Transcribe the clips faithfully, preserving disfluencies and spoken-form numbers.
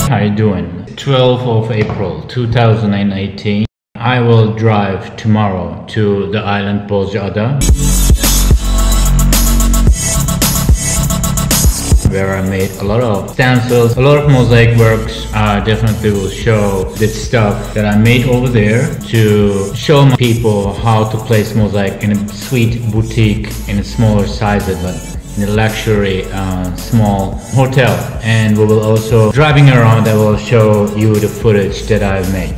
How you doing? twelfth of April two thousand eighteen. I will drive tomorrow to the island Bozcaada, where I made a lot of stencils, a lot of mosaic works. I definitely will show the stuff that I made over there to show my people how to place mosaic in a sweet boutique, in a smaller sizes, but in a luxury uh, small hotel. And we will also, driving around, I will show you the footage that I've made.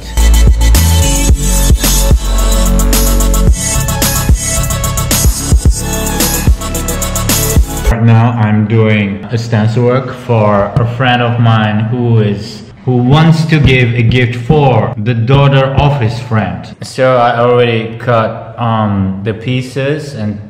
Now I'm doing a stencil work for a friend of mine who is who wants to give a gift for the daughter of his friend. So I already cut um, the pieces, and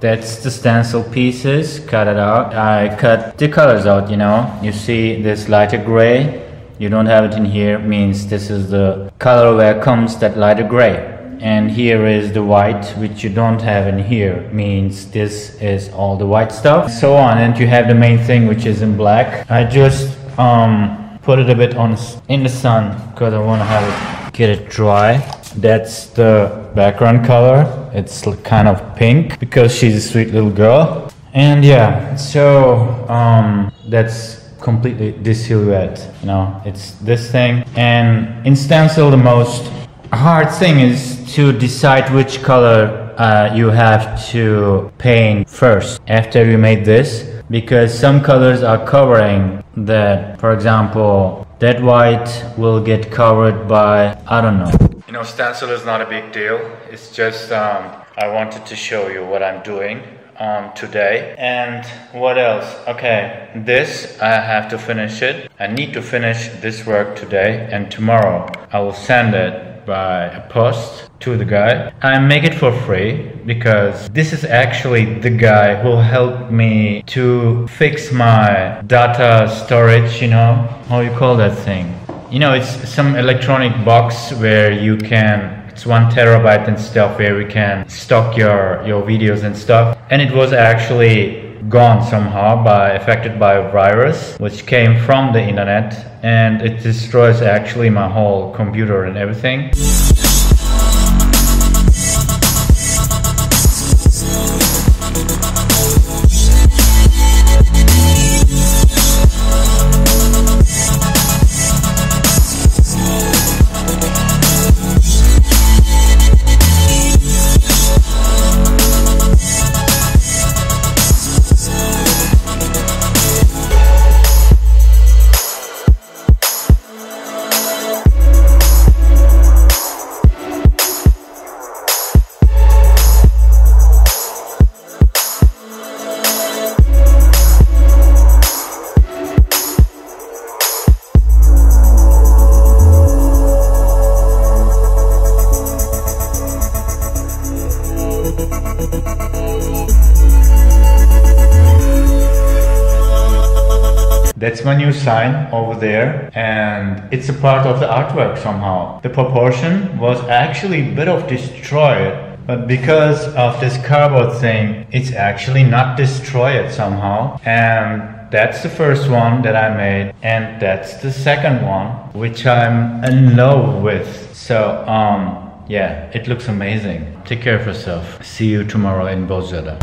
that's the stencil pieces. Cut it out. I cut the colors out. You know, you see this lighter gray. You don't have it in here. Means this is the color where comes that lighter gray. And here is the white, which you don't have in here, means this is all the white stuff, so on. And you have the main thing, which is in black. I just um put it a bit on in the sun because I want to have it get it dry. That's the background color. It's kind of pink because she's a sweet little girl. And yeah, so um that's completely this silhouette, you know. It's this thing. And in stencil, the most hard thing is to decide which color uh, you have to paint first after you made this, because some colors are covering that. For example, that white will get covered by, I don't know. You know, stencil is not a big deal. It's just um, I wanted to show you what I'm doing um, today. And what else? Okay, this I have to finish it. I need to finish this work today, and tomorrow I will send it by a post to the guy. I make it for free because this is actually the guy who helped me to fix my data storage, you know, how you call that thing. You know, it's some electronic box where you can, it's one terabyte and stuff, where we can stock your, your videos and stuff. And it was actually gone somehow by affected by a virus which came from the internet, and it destroys actually my whole computer and everything. That's my new sign over there, and it's a part of the artwork somehow. The proportion was actually a bit of destroyed, but because of this cardboard thing, it's actually not destroyed somehow. And that's the first one that I made, and that's the second one, which I'm in love with. So um, yeah, it looks amazing. Take care of yourself. See you tomorrow in Bozcaada.